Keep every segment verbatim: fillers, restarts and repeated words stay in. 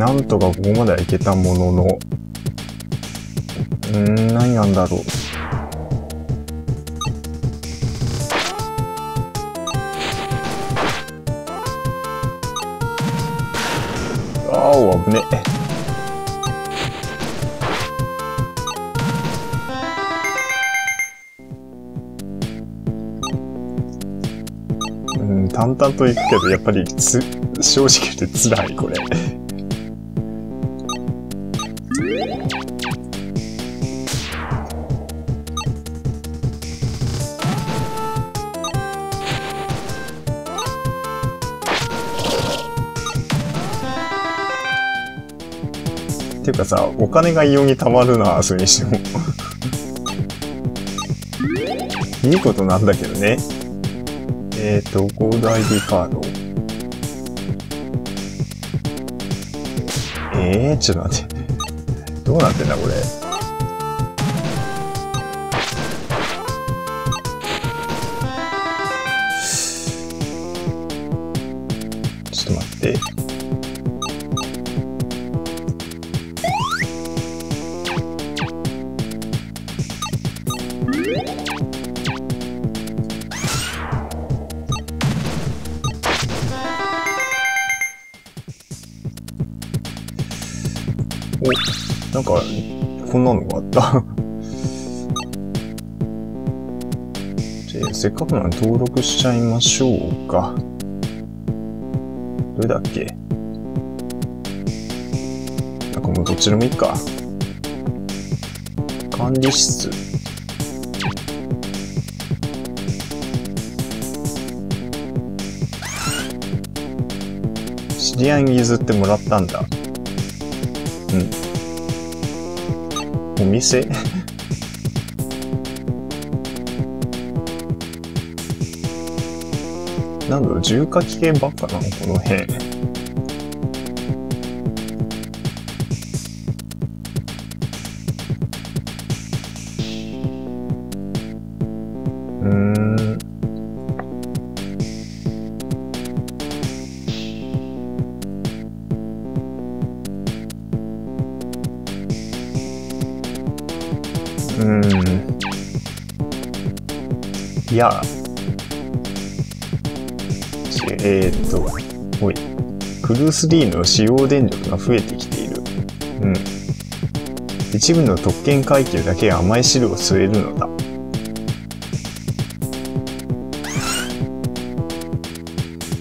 なんとかここまではいけたものの、うーん、何なんだろう。あー、危ねえ。淡々といくけど、やっぱりつ正直言ってつらい、これ。っていうかさ、お金が異様に貯まるな、それにしても。いいことなんだけどね。えっと、ゴールド アイディー カード。えー、ちょっと待って。どうなってんだ、これ。ちょっと待って。なんか、こんなのがあったじゃあ。せっかくなので登録しちゃいましょうか。どれだっけ？なんかもうどっちでもいいか。管理室。知り合いに譲ってもらったんだ。うん。お店なんだろう、重火器系ばっかなの、この辺。うん。うん。いや。えー、っと、おい。クルースリーの使用電力が増えてきている。うん。一部の特権階級だけが甘い汁を吸えるのだ。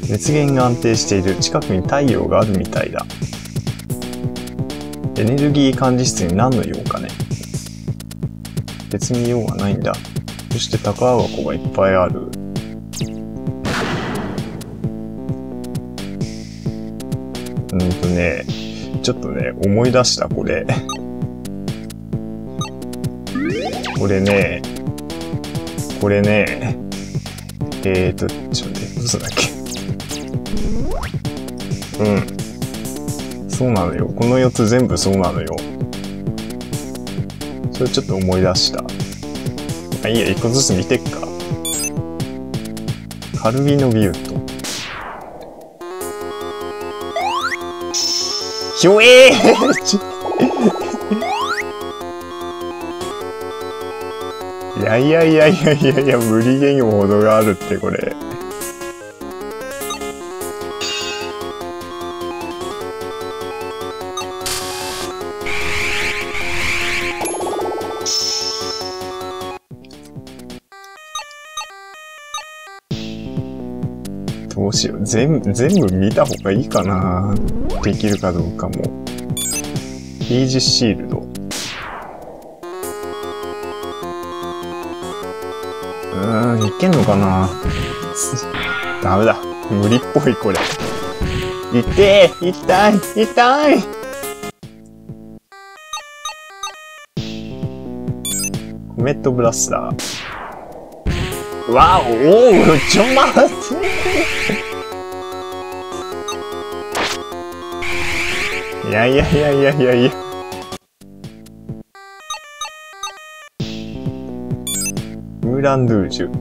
熱源が安定している。近くに太陽があるみたいだ。エネルギー管理室に何の用かね。別に用はないんだ。そして宝箱がいっぱいある。うんとね、ちょっとね、思い出した、これ。これね、これね、えーと、ちょっと待って、どうすんだっけ。うん。そうなのよ。このよっつ全部そうなのよ。それちょっと思い出した。あ、いいや、一個ずつ見てっか。カルビのビュート。ひょえーいやいやいやいやいやいや、無理ゲームほどがあるって、これ。どうしよう。全部、全部見た方がいいかな。できるかどうかも。イージシールド。うーん、いけんのかな。ダメだ。無理っぽい、これ。いてー、痛い、痛い。コメットブラスター。わおおう、ちょ待っていやいやいやいやいやいや、ムーランドゥージュ、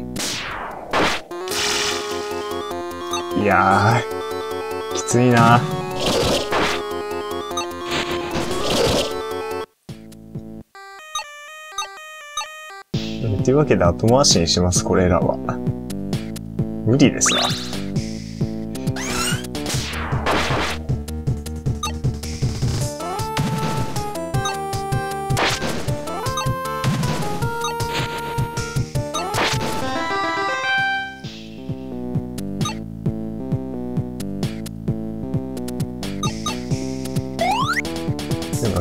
いやーきついな。というわけで後回しにします、これらは。無理ですわ。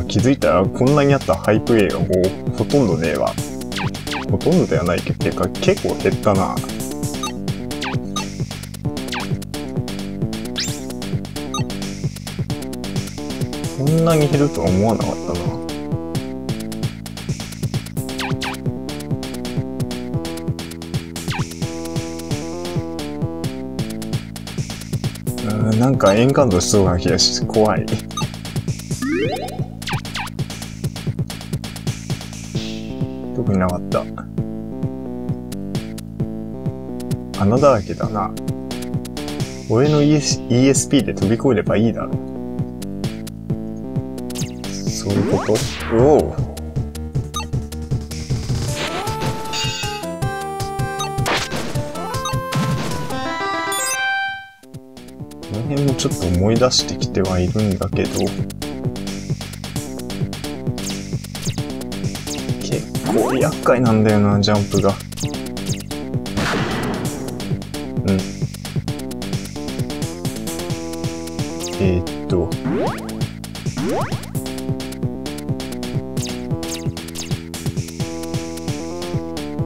気づいたらこんなにあったハイプレイがもうほとんどねえわ。ほとんどではないけど、てか結構減ったな。こんなに減るとは思わなかったな。うーん、なんかエンカウントしそうな気がして怖い。特になかった。穴だらけだな。俺の イーエスピー で飛び越えればいいだろう。そういうこと。おお、この辺もちょっと思い出してきてはいるんだけど、これ厄介なんだよな、ジャンプが。うん。えー、っと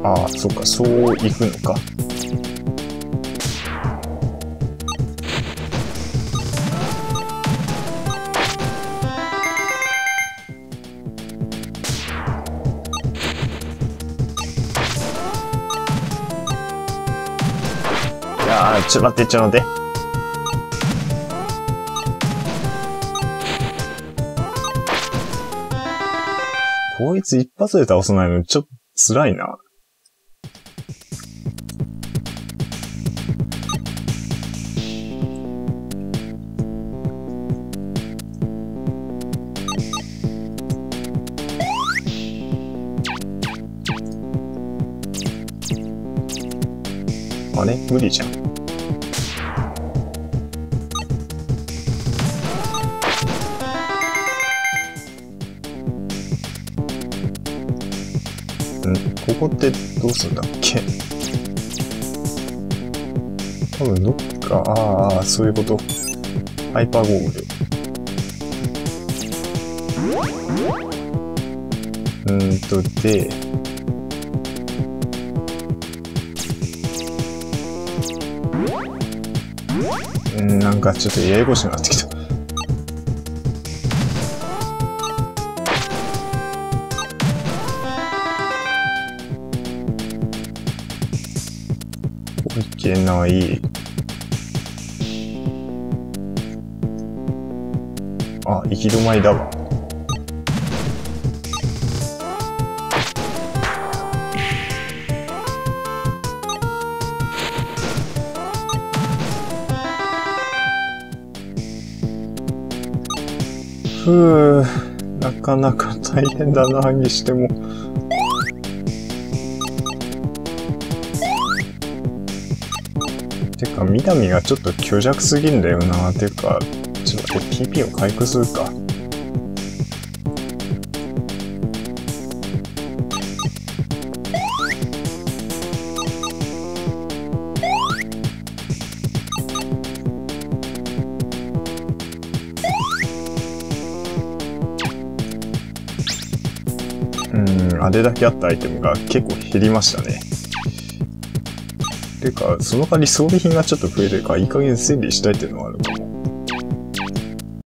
ああ、そっか、そういくのか。あ、ちょっと待って、ちょっと待って。こいつ一発で倒さないのちょっと辛いな。あれ、無理じゃん。ここってどうすんだっけ。多分どっか、ああ、そういうこと。ハイパーゴーグル。うーんと、で、うん、なんかちょっとややこしくなってきた。いけない。あ、行き止まりだわ。ふう、なかなか大変だなにしても。てか、ミナミがちょっと虚弱すぎんだよな。てか、ちょっと ピーピー を回復するか。うん、あれだけあったアイテムが結構減りましたね。てか、その代わり装備品がちょっと増えてるから、いい加減整理したいっていうのはあるかも。